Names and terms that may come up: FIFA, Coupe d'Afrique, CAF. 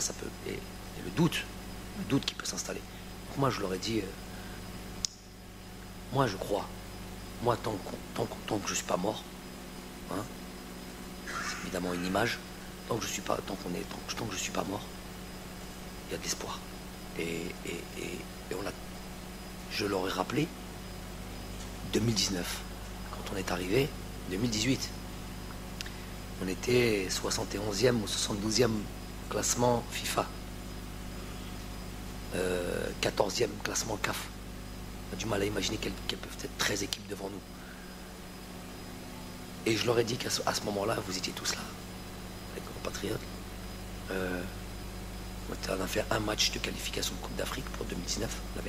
Ça peut. Et le doute qui peut s'installer. Donc moi, je leur ai dit, moi, je crois. Moi, tant que je ne suis pas mort, hein, c'est évidemment une image, tant que je suis pas mort, il y a de l'espoir. Et je leur ai rappelé 2019, quand on est arrivé, 2018. On était 71e ou 72e classement FIFA, 14e classement CAF. On a du mal à imaginer qu'elles peuvent être 13 équipes devant nous. Et je leur ai dit qu'à ce moment-là, vous étiez tous là, avec nos compatriotes. On avait fait un match de qualification de Coupe d'Afrique pour 2019.